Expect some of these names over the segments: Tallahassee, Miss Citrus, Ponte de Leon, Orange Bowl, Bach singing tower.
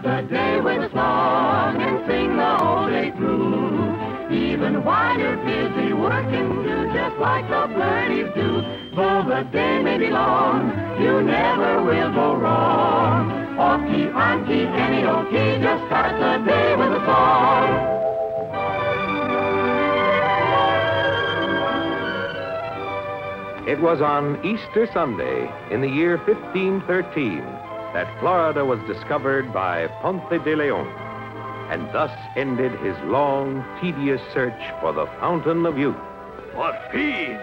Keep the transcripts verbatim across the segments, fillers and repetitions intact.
start the day with a song and sing the whole day through. Even while you're busy working, do just like the birdies do. Though the day may be long, you never will go wrong. Off key, on key, any old key, just start the day with a song. It was on Easter Sunday in the year fifteen thirteen that Florida was discovered by Ponte de Leon, and thus ended his long, tedious search for the Fountain of Youth. What feeds!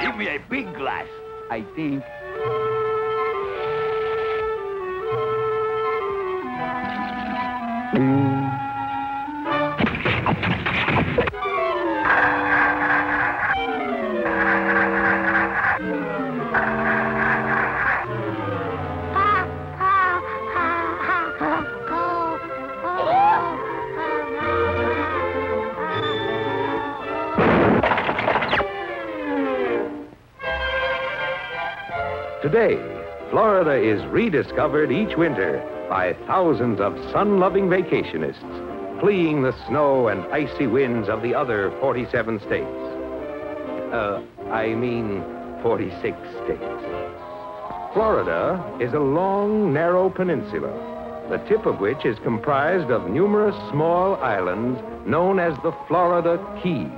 Give me a big glass, I think. Today, Florida is rediscovered each winter by thousands of sun-loving vacationists, fleeing the snow and icy winds of the other forty-seven states. Uh, I mean forty-six states. Florida is a long, narrow peninsula, the tip of which is comprised of numerous small islands known as the Florida Keys.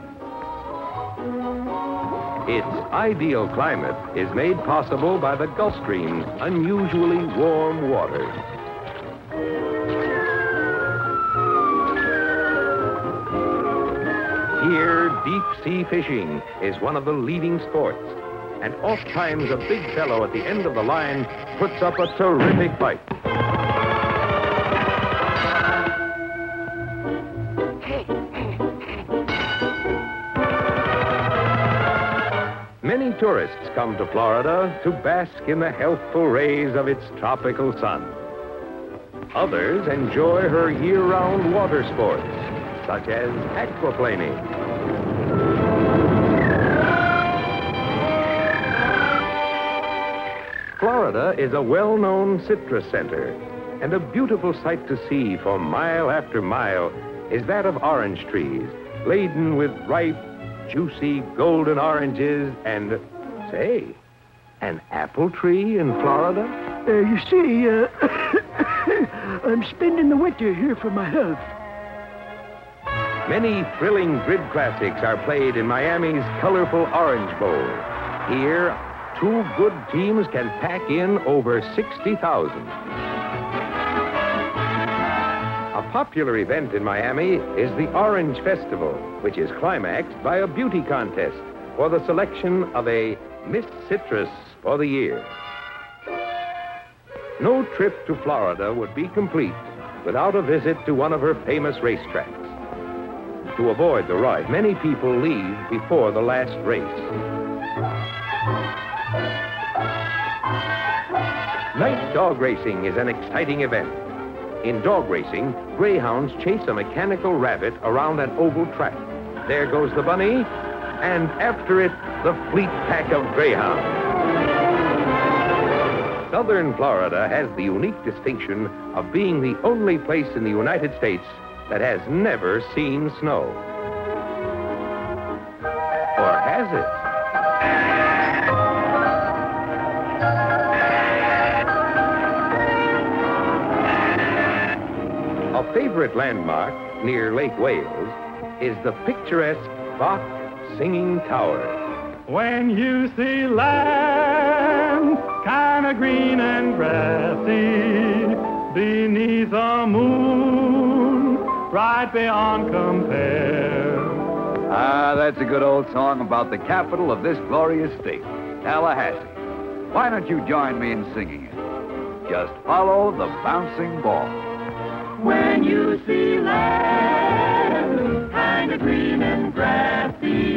Its ideal climate is made possible by the Gulf Stream's unusually warm water. Here, deep-sea fishing is one of the leading sports, and oft-times a big fellow at the end of the line puts up a terrific bite. Many tourists come to Florida to bask in the healthful rays of its tropical sun. Others enjoy her year-round water sports, such as aquaplaning. Florida is a well-known citrus center, and a beautiful sight to see for mile after mile is that of orange trees, laden with ripe, juicy golden oranges and, say, an apple tree in Florida? Uh, you see, uh, I'm spending the winter here for my health. Many thrilling grid classics are played in Miami's colorful Orange Bowl. Here, two good teams can pack in over sixty thousand. A popular event in Miami is the Orange Festival, which is climaxed by a beauty contest for the selection of a Miss Citrus for the year. No trip to Florida would be complete without a visit to one of her famous racetracks. To avoid the ride, many people leave before the last race. Night dog racing is an exciting event. In dog racing, greyhounds chase a mechanical rabbit around an oval track. There goes the bunny, and after it, the fleet pack of greyhounds. Southern Florida has the unique distinction of being the only place in the United States that has never seen snow. Or has it? A favorite landmark near Lake Wales is the picturesque Bach Singing Tower. When you see land kind of green and grassy, beneath the moon, right beyond compare. Ah, that's a good old song about the capital of this glorious state, Tallahassee. Why don't you join me in singing it? Just follow the bouncing ball. When you see land kind of green and grassy,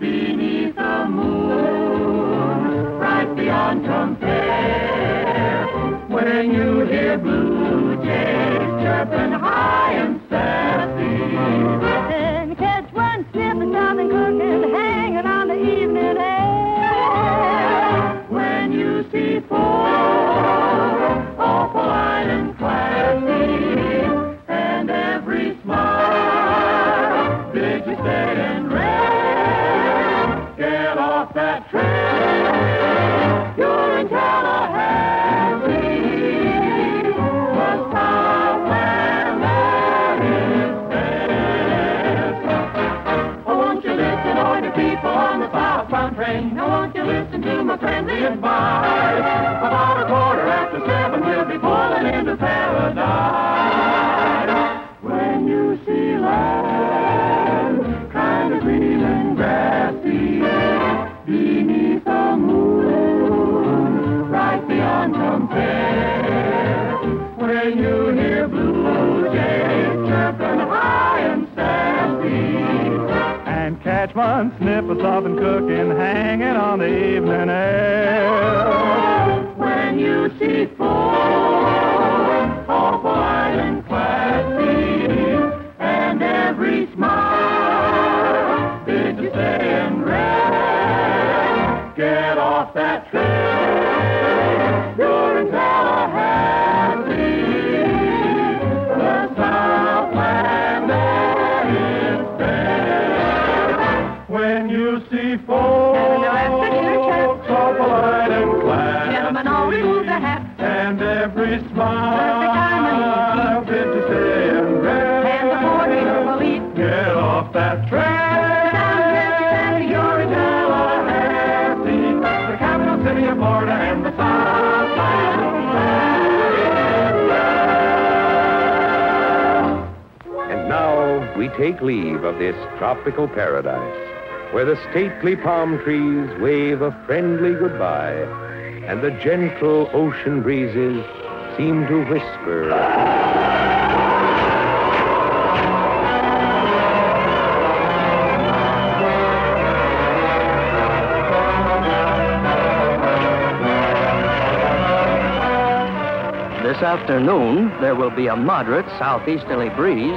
beneath the moon, right beyond compare. When you hear blue jays chirping high and sassy, then catch one sip of something cooking, hanging on the evening air. When you off that trail, you're in Tallahassee, the south land that is best. Oh, won't you listen to the people on the southbound train? Oh, won't you listen to my friendly advice? About a quarter after seven, we'll be pulling into paradise. When you see land, kind of green and grassy, beneath the moon, right beyond compare. When you hear blue jays chirping high and sassy, and catch one sniff of something cooking hanging on the evening air. When you see four, all white and classy, and every smile, did you say in red? Get off that trail, you're in Tallahassee, the Southland that is fair. When you see folks, so polite and glad, gentlemen always move their hats, and every smile, did you say in red? And the poor people will eat. Get off that trail, you're in Tallahassee, the capital city of Florida and the Southland. And now we take leave of this tropical paradise, where the stately palm trees wave a friendly goodbye, and the gentle ocean breezes seem to whisper, this afternoon there will be a moderate southeasterly breeze.